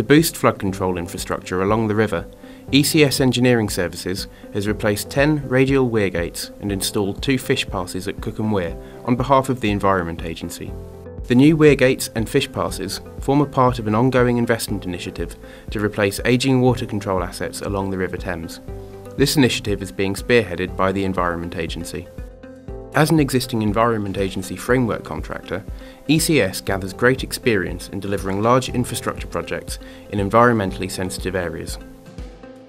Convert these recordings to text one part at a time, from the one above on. To boost flood control infrastructure along the river, ECS Engineering Services has replaced 10 radial weir gates and installed 2 fish passes at Cookham Weir on behalf of the Environment Agency. The new weir gates and fish passes form a part of an ongoing investment initiative to replace ageing water control assets along the River Thames. This initiative is being spearheaded by the Environment Agency. As an existing Environment Agency framework contractor, ECS gathers great experience in delivering large infrastructure projects in environmentally sensitive areas.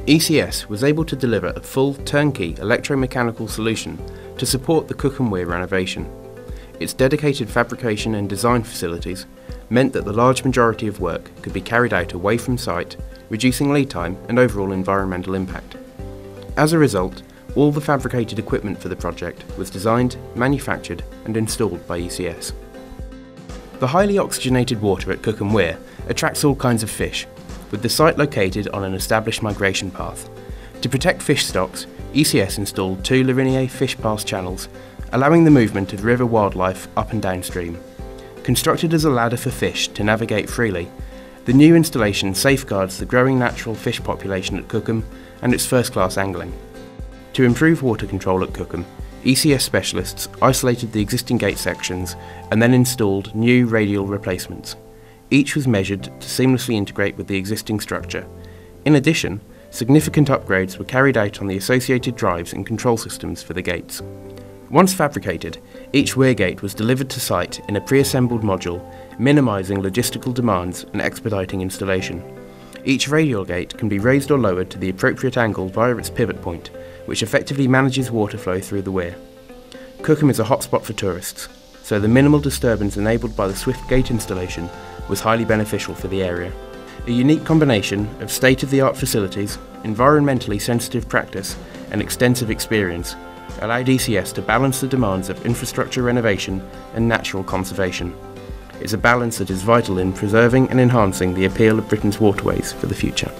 ECS was able to deliver a full turnkey electromechanical solution to support the Cookham Weir renovation. Its dedicated fabrication and design facilities meant that the large majority of work could be carried out away from site, reducing lead time and overall environmental impact. As a result, all the fabricated equipment for the project was designed, manufactured and installed by ECS. The highly oxygenated water at Cookham Weir attracts all kinds of fish, with the site located on an established migration path. To protect fish stocks, ECS installed 2 Larinier fish pass channels, allowing the movement of river wildlife up and downstream. Constructed as a ladder for fish to navigate freely, the new installation safeguards the growing natural fish population at Cookham and its first-class angling. To improve water control at Cookham, ECS specialists isolated the existing gate sections and then installed new radial replacements. Each was measured to seamlessly integrate with the existing structure. In addition, significant upgrades were carried out on the associated drives and control systems for the gates. Once fabricated, each weir gate was delivered to site in a pre-assembled module, minimising logistical demands and expediting installation. Each radial gate can be raised or lowered to the appropriate angle via its pivot point, which effectively manages water flow through the weir. Cookham is a hotspot for tourists, so the minimal disturbance enabled by the swift gate installation was highly beneficial for the area. A unique combination of state-of-the-art facilities, environmentally sensitive practice and extensive experience allowed ECS to balance the demands of infrastructure renovation and natural conservation. It's a balance that is vital in preserving and enhancing the appeal of Britain's waterways for the future.